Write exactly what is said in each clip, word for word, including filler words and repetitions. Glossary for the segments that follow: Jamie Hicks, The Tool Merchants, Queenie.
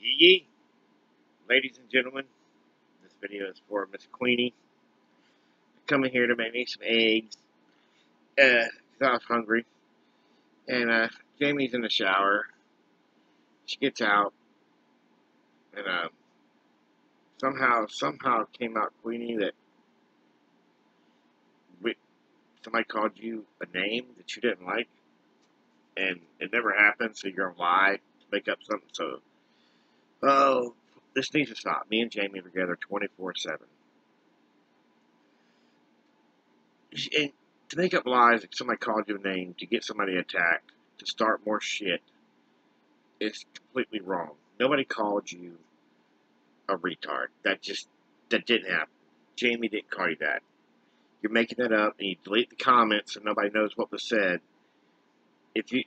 Yee yee. Ladies and gentlemen, this video is for Miss Queenie. I'm coming here to make me some eggs. Uh, cause I was hungry. And uh, Jamie's in the shower. She gets out. And um, uh, somehow, somehow it came out, Queenie, that we, somebody called you a name that you didn't like. And it never happened, so you're going to lie to make up something. So, oh, this needs to stop. Me and Jamie were together twenty-four seven. And to make up lies, if somebody called you a name, to get somebody attacked, to start more shit, is completely wrong. Nobody called you a retard. That just, that didn't happen. Jamie didn't call you that. You're making that up, and you delete the comments, so nobody knows what was said. If you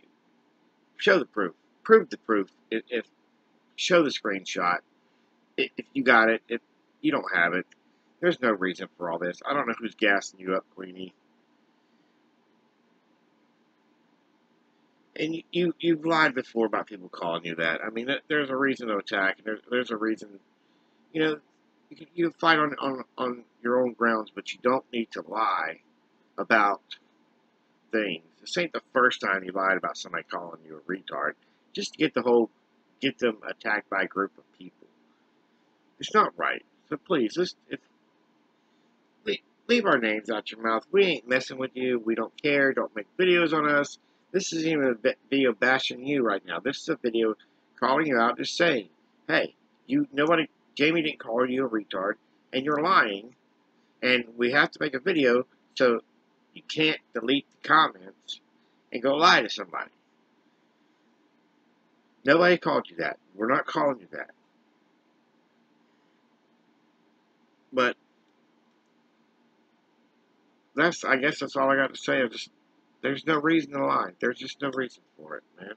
show the proof, prove the proof. If, if show the screenshot, if, if you got it, if you don't have it, there's no reason for all this. I don't know who's gassing you up, Queenie. And you, you you've lied before about people calling you that. I mean, there's a reason to attack. There's there's a reason. You know, you can, you can fight on on on your own grounds, but you don't need to lie about things. This ain't the first time you lied about somebody calling you a retard. Just to get the whole, get them attacked by a group of people. It's not right. So please, just if leave our names out your mouth. We ain't messing with you. We don't care. Don't make videos on us. This isn't even a video bashing you right now. This is a video calling you out, just saying, hey, you nobody. Jamie didn't call you a retard, and you're lying. And we have to make a video so. You can't delete the comments and go lie to somebody. Nobody called you that. We're not calling you that. But that's, I guess that's all I got to say. I just, there's no reason to lie. There's just no reason for it, man.